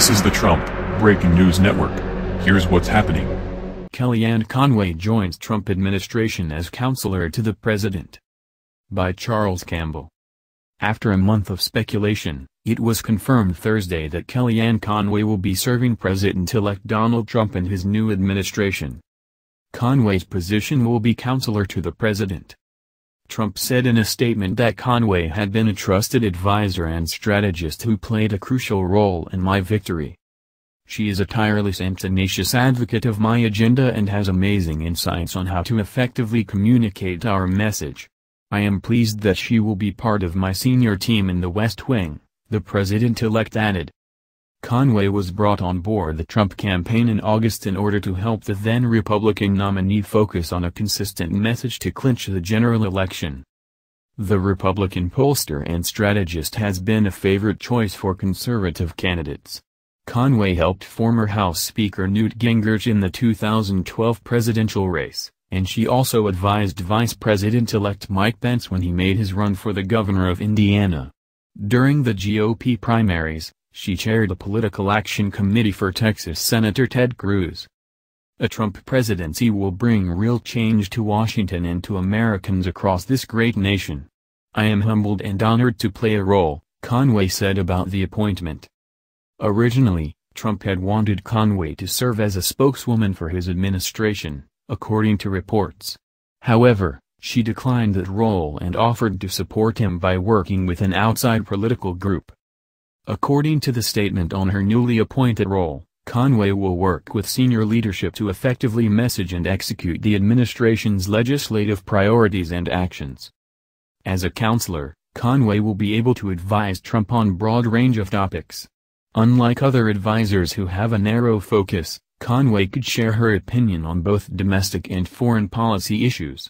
This is the Trump Breaking News Network. Here's what's happening. Kellyanne Conway joins Trump administration as counselor to the president. By Charles Campbell. After a month of speculation, it was confirmed Thursday that Kellyanne Conway will be serving President-elect Donald Trump in his new administration. Conway's position will be counselor to the president. Trump said in a statement that Conway had been a trusted advisor and strategist who played a crucial role in my victory. She is a tireless and tenacious advocate of my agenda and has amazing insights on how to effectively communicate our message. I am pleased that she will be part of my senior team in the West Wing, the president-elect added. Conway was brought on board the Trump campaign in August in order to help the then-Republican nominee focus on a consistent message to clinch the general election. The Republican pollster and strategist has been a favorite choice for conservative candidates. Conway helped former House Speaker Newt Gingrich in the 2012 presidential race, and she also advised Vice President-elect Mike Pence when he made his run for the governor of Indiana. During the GOP primaries, she chaired a political action committee for Texas Senator Ted Cruz. A Trump presidency will bring real change to Washington and to Americans across this great nation. I am humbled and honored to play a role, Conway said about the appointment. Originally, Trump had wanted Conway to serve as a spokeswoman for his administration, according to reports. However, she declined that role and offered to support him by working with an outside political group. According to the statement on her newly appointed role, Conway will work with senior leadership to effectively message and execute the administration's legislative priorities and actions. As a counselor, Conway will be able to advise Trump on a broad range of topics. Unlike other advisors who have a narrow focus, Conway could share her opinion on both domestic and foreign policy issues.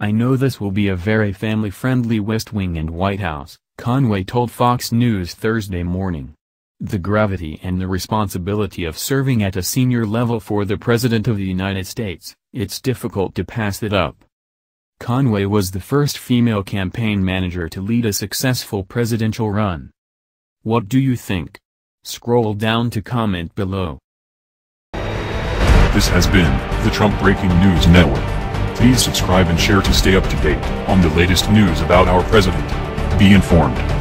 I know this will be a very family-friendly West Wing and White House, Conway told Fox News Thursday morning. The gravity and the responsibility of serving at a senior level for the President of the United States, it's difficult to pass it up. Conway was the first female campaign manager to lead a successful presidential run. What do you think? Scroll down to comment below. This has been the Trump Breaking News Network. Please subscribe and share to stay up to date on the latest news about our president. Be informed.